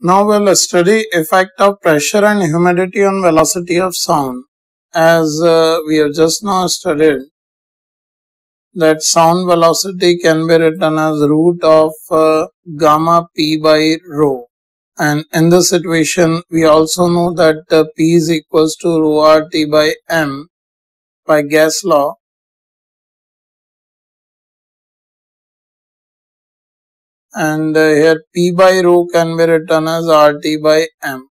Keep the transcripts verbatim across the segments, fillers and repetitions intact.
Now we will study effect of pressure and humidity on velocity of sound. As uh, we have just now studied that sound velocity can be written as root of uh, gamma p by rho, and in this situation we also know that uh, p is equals to rho r t by m by gas law. And uh, here P by rho can be written as R T by M.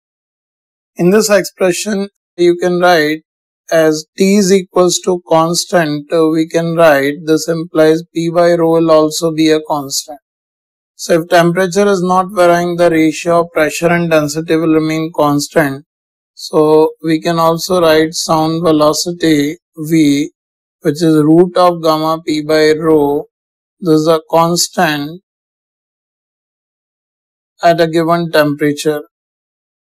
In this expression you can write as T is equals to constant, uh, we can write this implies P by rho will also be a constant. So if temperature is not varying, the ratio of pressure and density will remain constant. So we can also write sound velocity V, which is root of gamma P by rho. This is a constant at a given temperature.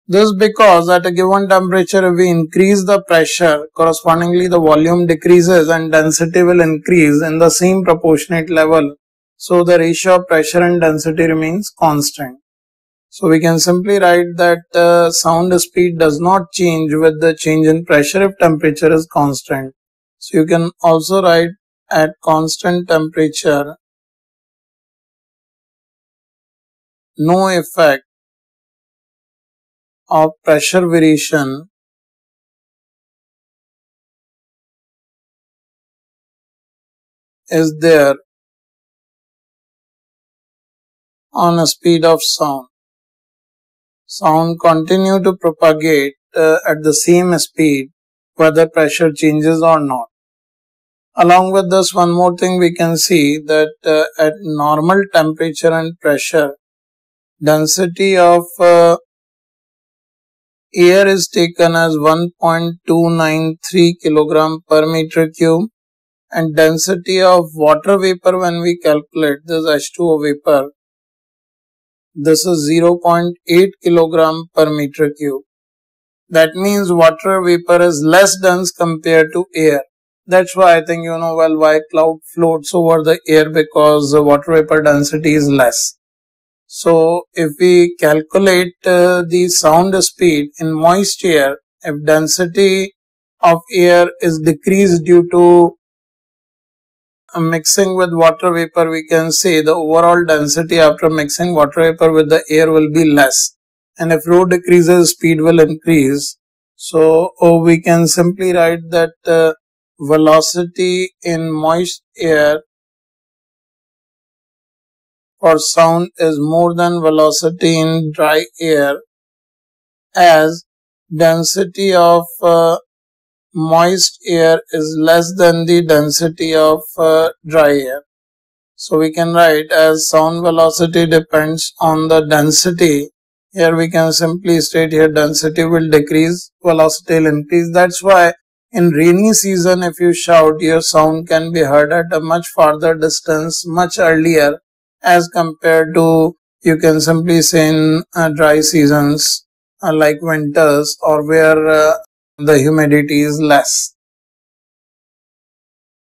This because at a given temperature if we increase the pressure, correspondingly the volume decreases and density will increase in the same proportionate level. So the ratio of pressure and density remains constant. So we can simply write that uh, sound speed does not change with the change in pressure if temperature is constant. So you can also write at constant temperature no effect of pressure variation is there on the speed of sound. Sound continue to propagate uh, at the same speed whether pressure changes or not. Along with this, one more thing we can see that uh, at normal temperature and pressure, density of uh, air is taken as one point two nine three kilogram per meter cube, and density of water vapor, when we calculate this H two O vapor, this is zero point eight kilogram per meter cube. That means water vapor is less dense compared to air. That's why I think you know well why cloud floats over the air, because the water vapor density is less. So if we calculate uh, the sound speed in moist air, if density of air is decreased due to uh, mixing with water vapor, we can say the overall density after mixing water vapor with the air will be less. And if rho decreases, speed will increase. So oh, we can simply write that uh, velocity in moist air for sound is more than velocity in dry air, as density of uh, moist air is less than the density of uh, dry air. So we can write as sound velocity depends on the density. Here we can simply state here density will decrease, velocity will increase. That's why in rainy season if you shout, your sound can be heard at a much farther distance, much earlier, as compared to, you can simply say, in uh, dry seasons uh, like winters, or where uh, the humidity is less.